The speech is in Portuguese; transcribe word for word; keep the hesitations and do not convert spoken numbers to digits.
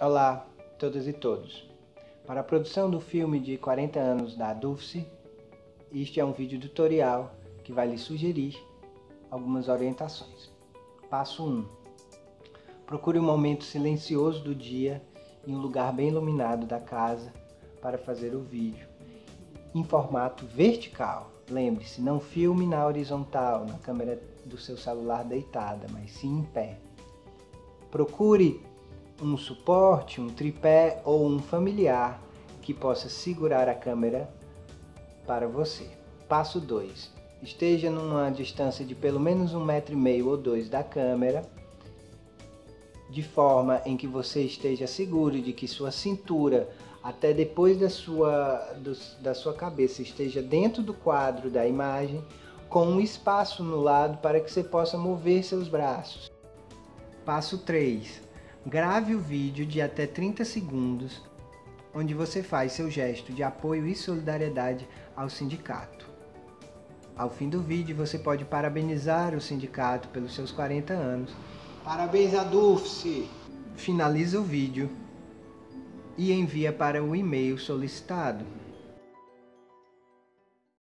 Olá, todas e todos. Para a produção do filme de quarenta anos da A D U F C, este é um vídeo tutorial que vai lhe sugerir algumas orientações. Passo um. Procure um momento silencioso do dia em um lugar bem iluminado da casa para fazer o vídeo em formato vertical. Lembre-se, não filme na horizontal, na câmera do seu celular deitada, mas sim em pé. Procure um suporte, um tripé ou um familiar que possa segurar a câmera para você. Passo dois. Esteja numa distância de pelo menos um metro e meio ou dois da câmera, de forma em que você esteja seguro de que sua cintura até depois da sua, do, da sua cabeça esteja dentro do quadro da imagem, com um espaço no lado para que você possa mover seus braços. Passo três. Grave o vídeo de até trinta segundos, onde você faz seu gesto de apoio e solidariedade ao sindicato. Ao fim do vídeo, você pode parabenizar o sindicato pelos seus quarenta anos. Parabéns, A D U F C! Finaliza o vídeo e envia para o e-mail solicitado.